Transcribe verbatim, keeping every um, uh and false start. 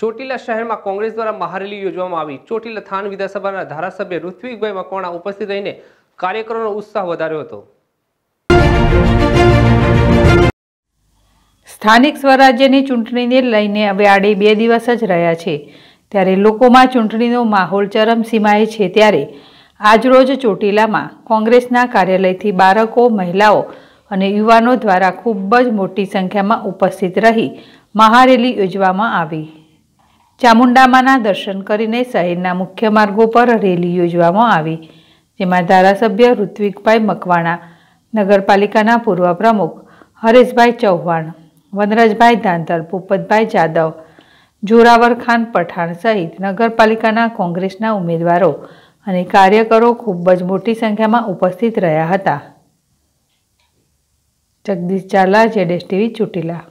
ચોટીલા શહેરમાં કોંગ્રેસ દ્વારા મહારેલી યોજવામાં આવી। ચોટીલા થાન વિધાનસભાના ધારાસભ્ય ઋત્વિકભાઈ મકવાણા ઉપસ્થિત રહીને કાર્યકરોનો ઉત્સાહ વધાર્યો હતો। સ્થાનિક સ્વરાજ્યની ચૂંટણીને લઈને હવે આડે બે દિવસ જ રહ્યા છે ત્યારે લોકોમાં ચૂંટણીનો માહોલ ચરમસીમાએ છે। ત્યારે આજરોજ ચોટીલામાં કોંગ્રેસના કાર્યાલયથી બાળકો, મહિલાઓ અને યુવાનો દ્વારા ખૂબ જ મોટી સંખ્યામાં ઉપસ્થિત રહી મહારેલી યોજવામાં આવી। चामुंडामाना दर्शन करीने शहेरना मुख्य मार्गों पर रेली योजवामां आवी, जेमां धारासभ्य ऋत्विकभाई मकवाणा, नगरपालिकाना पूर्व प्रमुख हरेशभाई चौहान, वनराजभाई दांतर, भूपतभाई जादव, जोरावर खान पठाण सहित नगरपालिकाना कोंग्रेसना उम्मीदवारों अने कार्यकरो खूब ज मोटी संख्या में उपस्थित रह्या हता। जगदीश चाला, जेडी टीवी, चोटीला।